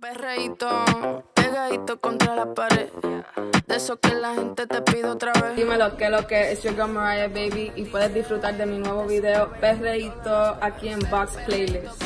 Perreito, pegadito contra la pared, de eso que la gente te pide otra vez. Dímelo, que lo que es your girl Mariah, baby, y puedes disfrutar de mi nuevo video Perreito aquí en Box Playlist.